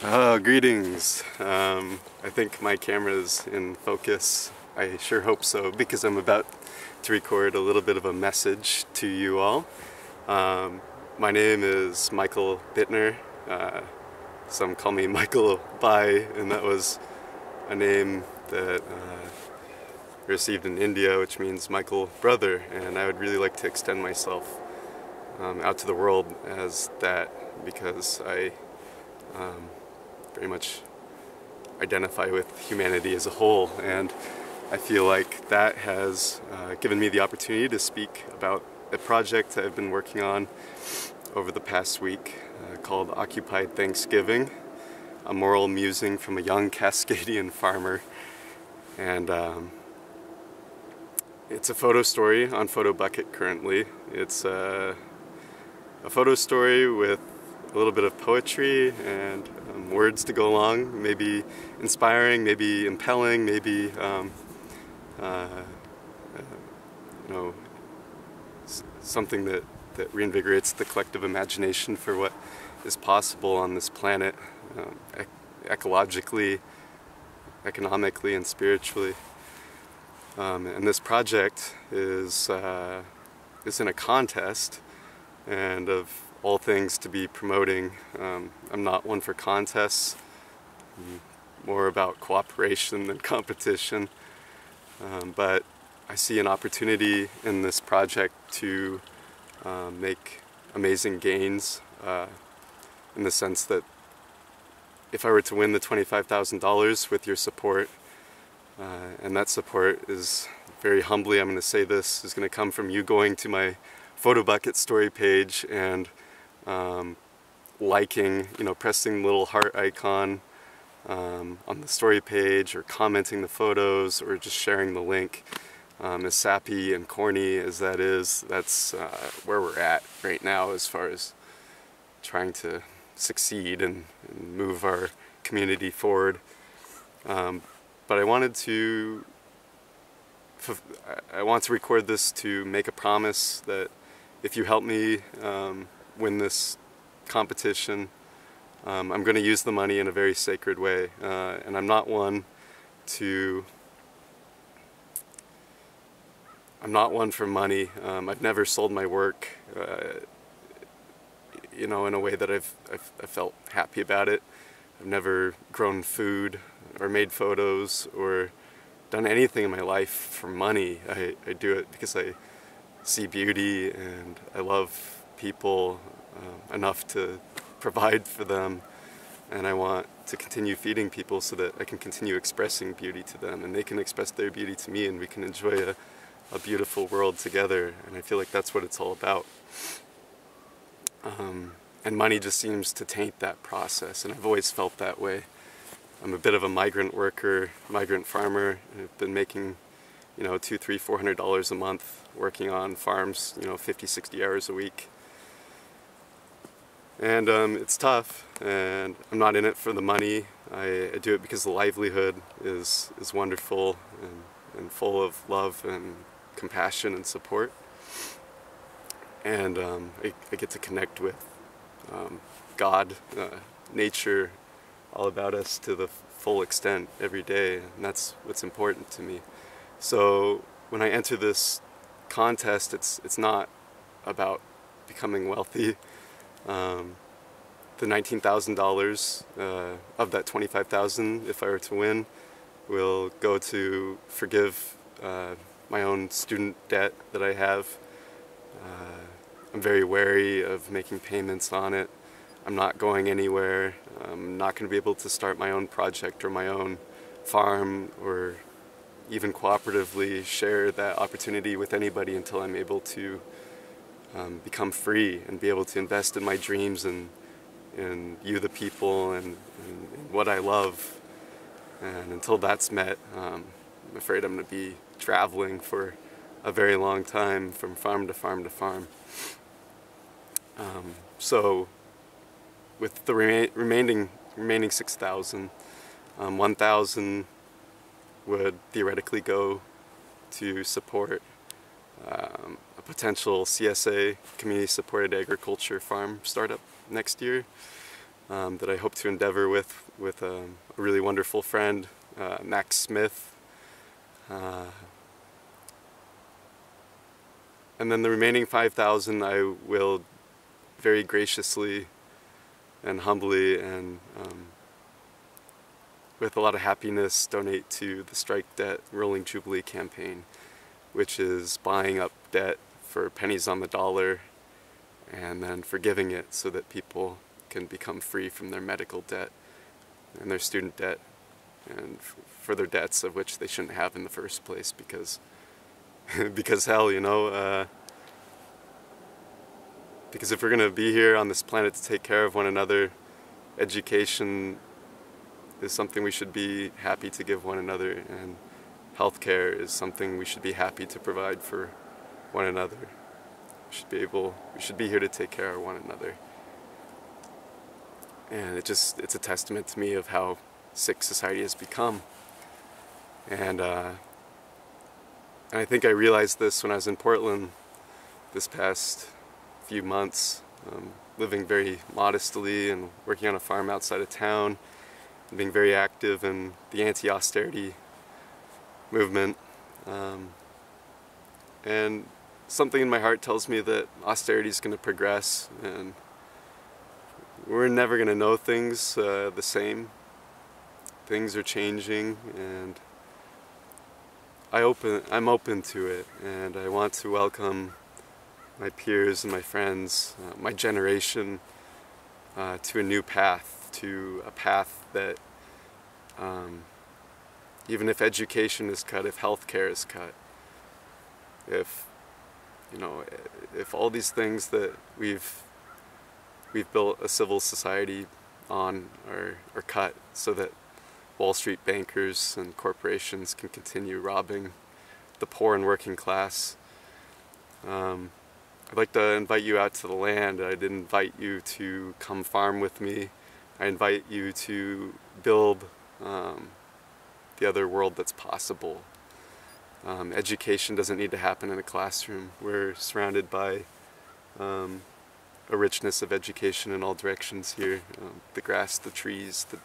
Greetings. I think my camera's in focus. I sure hope so, because I'm about to record a little bit of a message to you all. My name is Michael Bittner. Some call me Michael Bai, and that was a name that I received in India, which means Michael brother, and I would really like to extend myself out to the world as that, because I very much identify with humanity as a whole, and I feel like that has given me the opportunity to speak about a project I've been working on over the past week called Occupied Thanksgiving, a moral musing from a young Cascadian farmer. And it's a photo story on Photobucket currently. It's a photo story with a little bit of poetry and words to go along, maybe inspiring, maybe impelling, maybe you know, something that reinvigorates the collective imagination for what is possible on this planet, ecologically, economically, and spiritually. And this project is in a contest, and of all things to be promoting, I'm not one for contests. I'm more about cooperation than competition. But I see an opportunity in this project to make amazing gains, in the sense that if I were to win the $25,000 with your support, and that support is, very humbly, I'm going to say this, is going to come from you going to my Photobucket story page and liking, you know, pressing the little heart icon on the story page, or commenting the photos, or just sharing the link. As sappy and corny as that is, that's where we're at right now as far as trying to succeed and move our community forward. But I wanted to, I want to record this to make a promise that if you help me win this competition, I'm going to use the money in a very sacred way. And I'm not one to, I'm not one for money. I've never sold my work, you know, in a way that I've felt happy about it. I've never grown food or made photos or done anything in my life for money. I do it because I see beauty and I love people enough to provide for them, and I want to continue feeding people so that I can continue expressing beauty to them and they can express their beauty to me, and we can enjoy a beautiful world together. And I feel like that's what it's all about. And money just seems to taint that process, and I've always felt that way. I'm a bit of a migrant worker, migrant farmer. I've been making, you know, $200, $300, $400 a month working on farms, you know, 50, 60 hours a week. And it's tough, and I'm not in it for the money. I do it because the livelihood is wonderful and full of love and compassion and support. And I get to connect with God, nature, all about us to the full extent every day, and that's what's important to me. So when I enter this contest, it's not about becoming wealthy. The $19,000 of that $25,000, if I were to win, will go to forgive my own student debt that I have. I'm very wary of making payments on it. I'm not going anywhere. I'm not going to be able to start my own project or my own farm, or even cooperatively share that opportunity with anybody, until I'm able to become free and be able to invest in my dreams and you, the people, and what I love. And until that's met, I'm afraid I'm going to be traveling for a very long time from farm to farm to farm. So with the remaining 6,000, 1,000 would theoretically go to support a potential CSA, community supported agriculture farm startup next year. that I hope to endeavor with a really wonderful friend, Max Smith. And then the remaining 5,000 I will very graciously and humbly and with a lot of happiness donate to the Strike Debt Rolling Jubilee campaign, which is buying up debt for pennies on the dollar and then forgiving it so that people can become free from their medical debt and their student debt and further debts of which they shouldn't have in the first place because hell, you know, because if we're going to be here on this planet to take care of one another, education is something we should be happy to give one another, and healthcare is something we should be happy to provide for one another. We should be here to take care of one another. And it's a testament to me of how sick society has become. And I think I realized this when I was in Portland this past few months, living very modestly and working on a farm outside of town, and being very active in the anti-austerity movement. And something in my heart tells me that austerity is going to progress, and we're never going to know things the same. Things are changing, and I'm open to it, and I want to welcome my peers and my friends, my generation, to a new path, to a path that even if education is cut, if healthcare is cut, if, you know, if all these things that we've built a civil society on are cut so that Wall Street bankers and corporations can continue robbing the poor and working class. I'd like to invite you out to the land. I'd invite you to come farm with me. I invite you to build the other world that's possible. Education doesn't need to happen in a classroom. We're surrounded by a richness of education in all directions here. The grass, the trees, the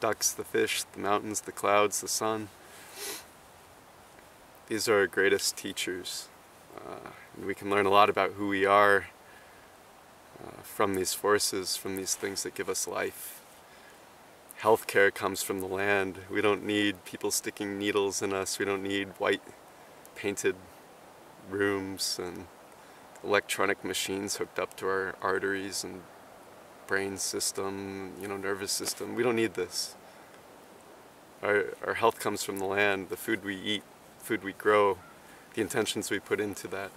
ducks, the fish, the mountains, the clouds, the sun. These are our greatest teachers. And we can learn a lot about who we are from these forces, from these things that give us life. Healthcare comes from the land. We don't need people sticking needles in us. We don't need white painted rooms and electronic machines hooked up to our arteries and brain system, you know, nervous system. We don't need this. Our health comes from the land, the food we eat, food we grow, the intentions we put into that.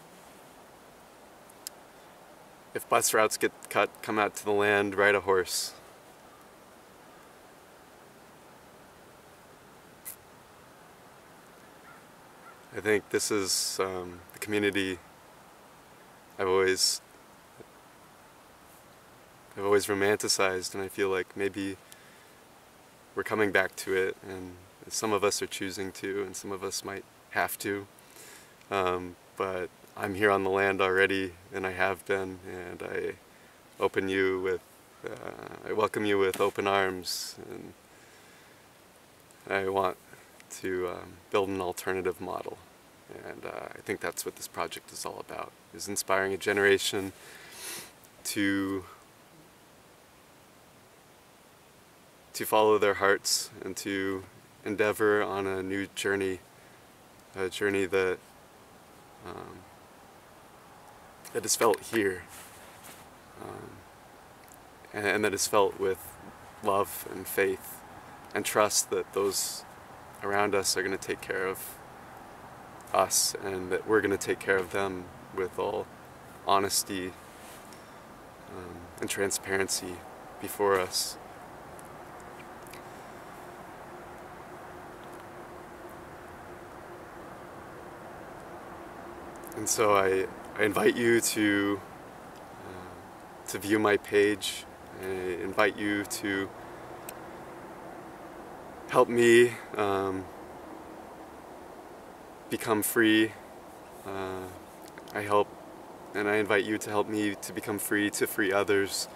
If bus routes get cut, come out to the land, ride a horse. I think this is the community I've always romanticized, and I feel like maybe we're coming back to it, and some of us are choosing to, and some of us might have to. But I'm here on the land already, and I have been, and I welcome you with open arms, and I want to build an alternative model, and I think that's what this project is all about, is inspiring a generation to follow their hearts and to endeavor on a new journey, a journey that that is felt here, and that is felt with love and faith and trust that those around us are going to take care of us, and that we're going to take care of them with all honesty and transparency before us. And so I invite you to view my page. I invite you to help me become free. I invite you to help me to become free, to free others,